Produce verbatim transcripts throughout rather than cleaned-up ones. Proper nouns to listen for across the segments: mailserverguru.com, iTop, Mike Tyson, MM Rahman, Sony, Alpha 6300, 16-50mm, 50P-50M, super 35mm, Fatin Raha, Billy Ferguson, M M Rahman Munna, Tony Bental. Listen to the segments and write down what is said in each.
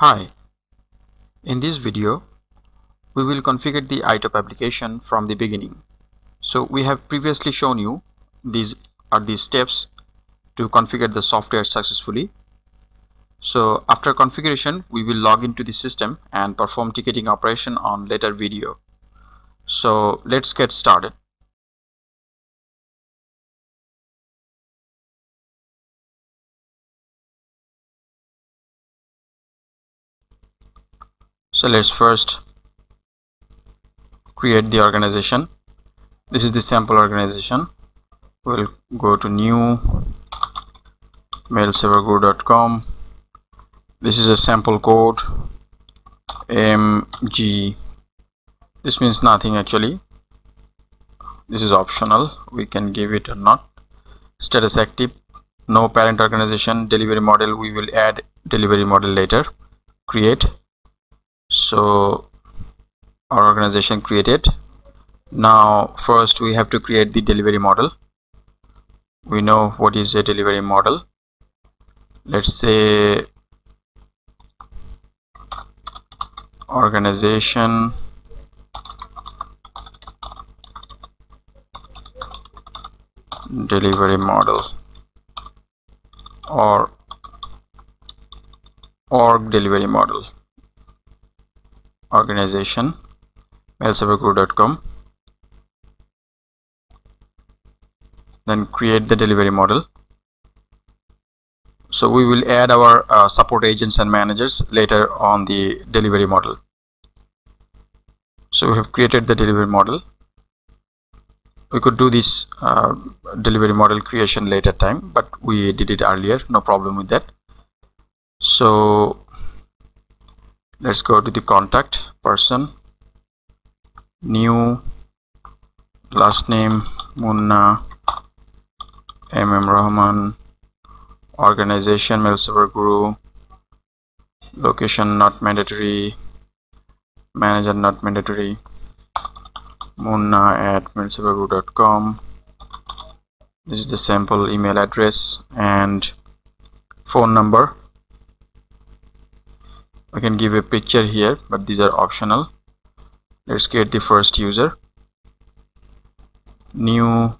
Hi, in this video we will configure the iTop application from the beginning. So we have previously shown you these are the steps to configure the software successfully. So after configuration we will log into the system and perform ticketing operation on later video. So let's get started. So let's first create the organization. This is the sample organization. We'll go to new mail server guru dot com. This is a sample code M G. This means nothing actually. This is optional. We can give it or not. Status active. No parent organization. Delivery model. We will add delivery model later. Create. So our organization created. Now first we have to create the delivery model. We know what is a delivery model. Let's say organization delivery model or org delivery model. Organization mail server guru dot com, then create the delivery model. So we will add our uh, support agents and managers later on the delivery model. So we have created the delivery model. We could do this uh, delivery model creation later time, but we did it earlier, no problem with that. So let's go to the contact person, new, last name Munna, M M Rahman, organization Mail Server Guru, location not mandatory, manager not mandatory, Munna at mail server guru dot com. This is the sample email address and phone number. I can give a picture here, but these are optional. Let's get the first user, new,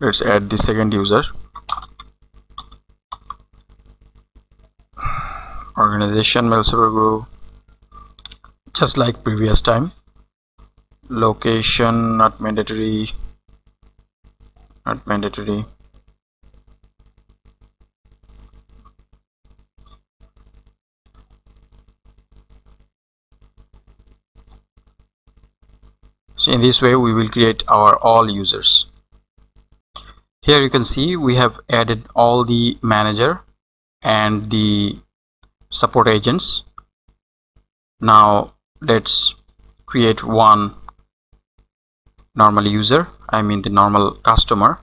let's add the second user, organization Mail Server Guru, just like previous time, location not mandatory, not mandatory. So in this way we will create our all users. Here you can see we have added all the manager and the support agents. Now let's create one normal user, I mean the normal customer.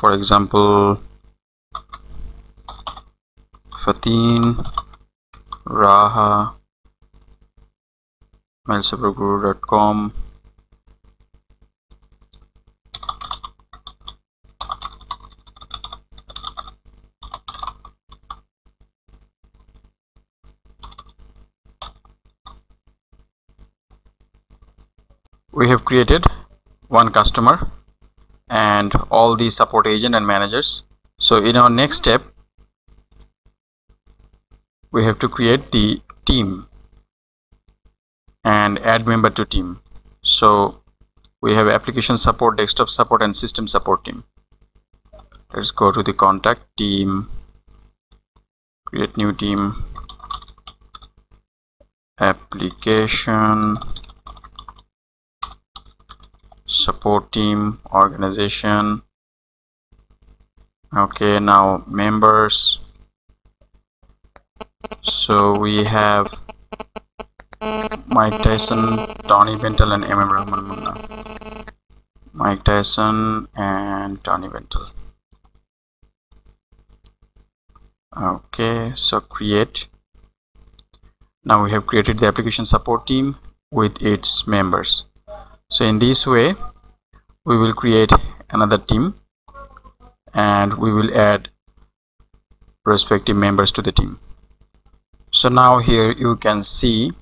For example, Fatin Raha mail server guru dot com, we have created one customer and all the support agent and managers. So in our next step we have to create the team and add member to team. So we have application support, desktop support and system support team. Let's go to the contact team, create new team, application support team, organization. Okay, now members. So we have Mike Tyson, Tony Bental and M M Rahman Munna. Mike Tyson and Tony Bental. Okay, so create. Now we have created the application support team with its members. So in this way we will create another team and we will add respective members to the team. So now here you can see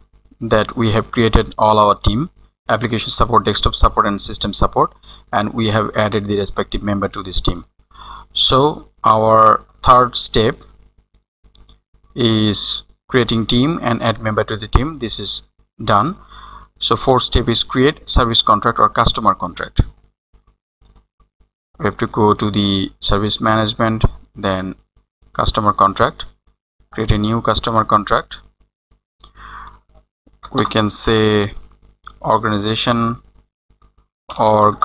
that we have created all our team, application support, desktop support, and system support, and we have added the respective member to this team. So our third step is creating team and add member to the team. This is done. So fourth step is create service contract or customer contract. We have to go to the service management, then customer contract, create a new customer contract. We can say organization org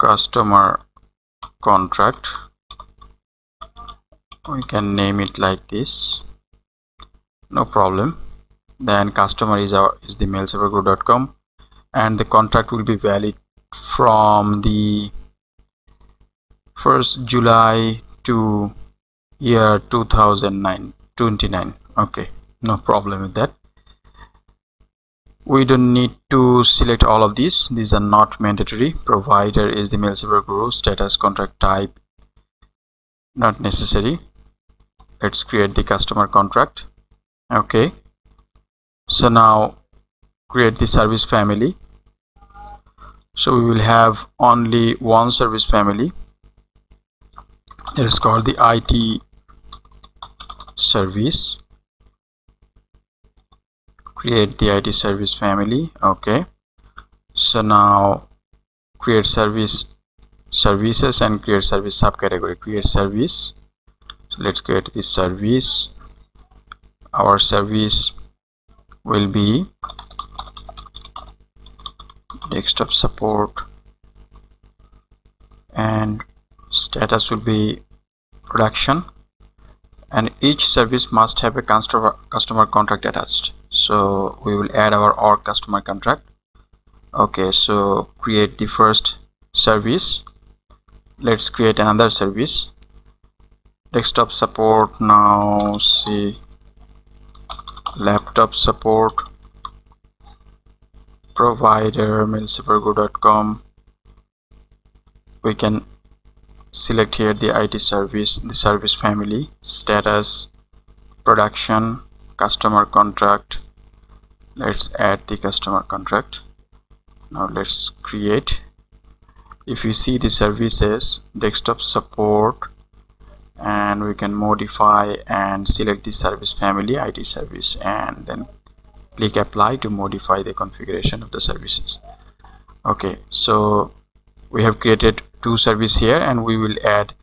customer contract. We can name it like this, no problem. Then customer is our is the mail server guru dot com, and the contract will be valid from the first of July to year two thousand nine twenty-nine. Okay, no problem with that. We don't need to select all of these. These are not mandatory. Provider is the mail server guru, status contract type not necessary. Let's create the customer contract. Okay, so now create the service family. So we will have only one service family. It is called the I T service. Create the I T service family. Okay, so now create service services and create service subcategory. Create service. So let's create this service. Our service will be desktop support, and status will be production, and each service must have a customer customer contract attached. So we will add our org customer contract. Okay, so create the first service. Let's create another service, desktop support. Now see laptop support, provider mail server guru dot com. We can select here the I T service, the service family, status, production, customer contract. Let's add the customer contract. Now let's create. If you see the services, desktop support, and we can modify and select the service family, I T service, and then click apply to modify the configuration of the services. Okay, so we have created two service here, and we will add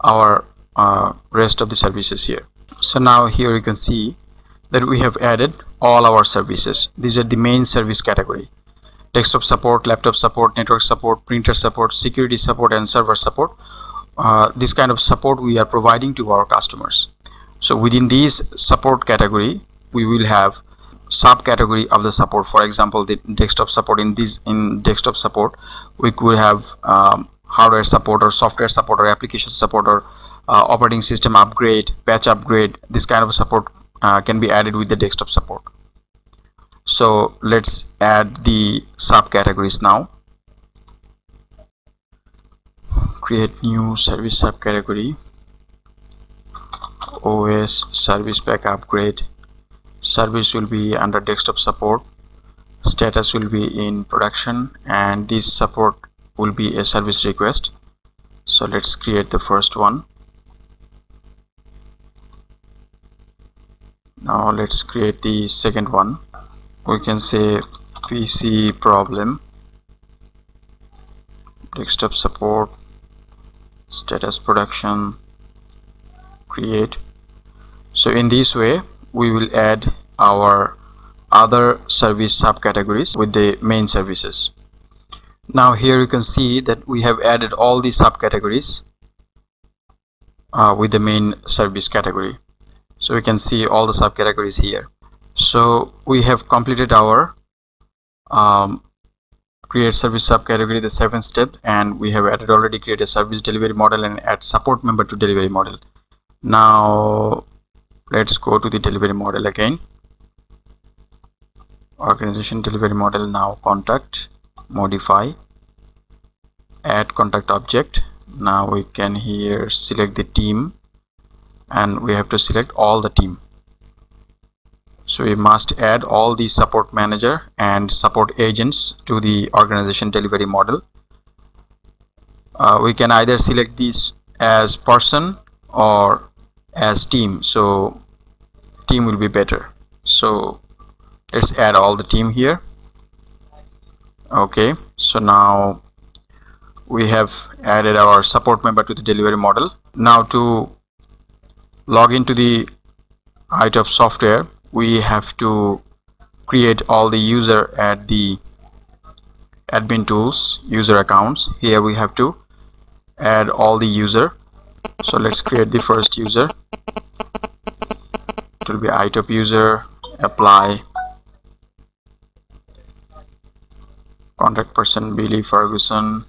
our uh, rest of the services here. So now here you can see that we have added all our services. These are the main service category: desktop support, laptop support, network support, printer support, security support, and server support. Uh, this kind of support we are providing to our customers. So within these support category, we will have subcategory of the support. For example, the desktop support, in this in desktop support we could have um, hardware support, or software support, or application support, or uh, operating system upgrade, patch upgrade. This kind of support uh, can be added with the desktop support. So let's add the subcategories now. Create new service subcategory, O S service pack upgrade. Service will be under desktop support, status will be in production, and this support will be a service request. So let's create the first one. Now let's create the second one. We can say P C problem, desktop support, status production, create. So in this way we will add our other service subcategories with the main services. Now here you can see that we have added all the subcategories uh, with the main service category. So we can see all the subcategories here. So we have completed our um, create service subcategory, the seventh step, and we have added already create a service delivery model and add support member to delivery model. Now let's go to the delivery model again, organization delivery model. Now contact, modify, add contact object. Now we can here select the team, and we have to select all the team. So we must add all the support manager and support agents to the organization delivery model. Uh, we can either select these as person or as team, so team will be better. So let's add all the team here. Okay, so now we have added our support member to the delivery model. Now to log into the iTop software, we have to create all the user at the admin tools user accounts. Here we have to add all the user. So let's create the first user. It will be iTop user, apply, contact person Billy Ferguson,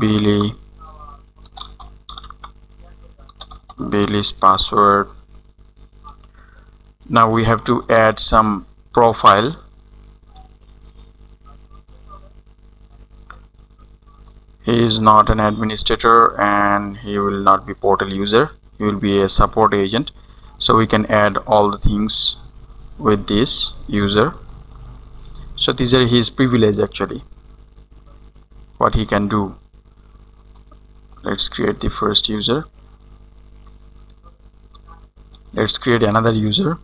Billy, Billy's password. Now we have to add some profile. He is not an administrator and he will not be portal user. He will be a support agent. So we can add all the things with this user. So these are his privileges actually, what he can do. Let's create the first user. Let's create another user,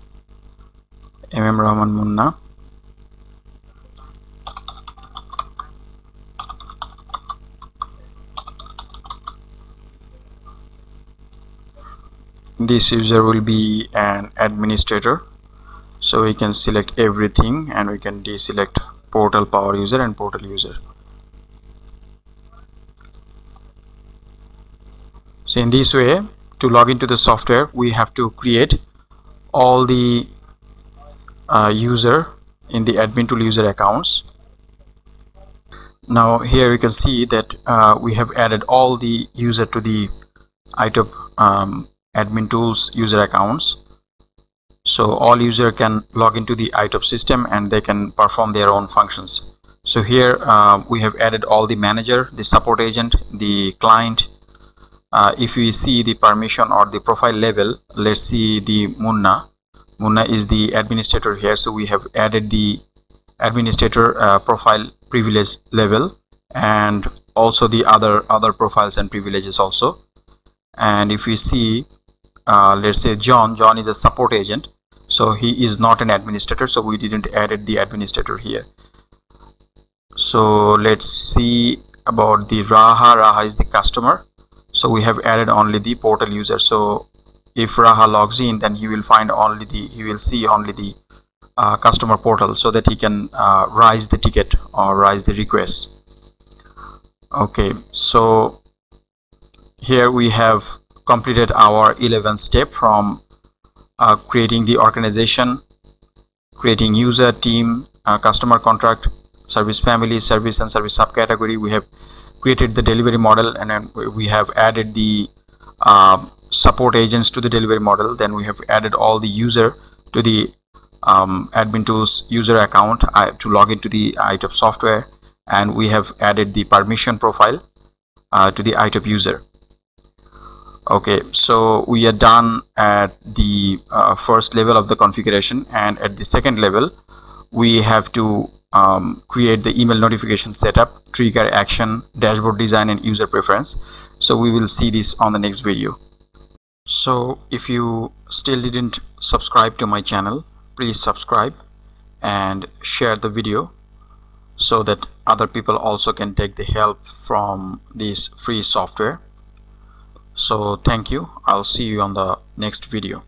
M M Rahman Munna. This user will be an administrator, so we can select everything and we can deselect portal power user and portal user. So in this way, to log into the software, we have to create all the uh, user in the admin tool user accounts. Now here you can see that uh, we have added all the user to the iTop um, admin tools user accounts. So all user can log into the iTop system and they can perform their own functions. So here uh, we have added all the manager, the support agent, the client. Uh, if we see the permission or the profile level, let's see the Munna. Munna is the administrator here, so we have added the administrator uh, profile privilege level and also the other other profiles and privileges also. And if we see, uh, let's say John. John is a support agent, so he is not an administrator, so we didn't added the administrator here. So let's see about the Raha. Raha is the customer. So we have added only the portal user. So if Raha logs in, then he will find only the, he will see only the uh, customer portal, so that he can uh, raise the ticket or raise the request. Okay, so here we have completed our eleventh step from uh, creating the organization, creating user, team, uh, customer contract, service family, service and service subcategory. We have created the delivery model, and then we have added the uh, support agents to the delivery model. Then we have added all the user to the um, admin tools user account uh, to log into the iTop software, and we have added the permission profile uh, to the iTop user. Okay, so we are done at the uh, first level of the configuration, and at the second level we have to Um, create the email notification setup, trigger action, dashboard design, and user preference. So we will see this on the next video. So if you still didn't subscribe to my channel, please subscribe and share the video so that other people also can take the help from this free software. So thank you. I'll see you on the next video.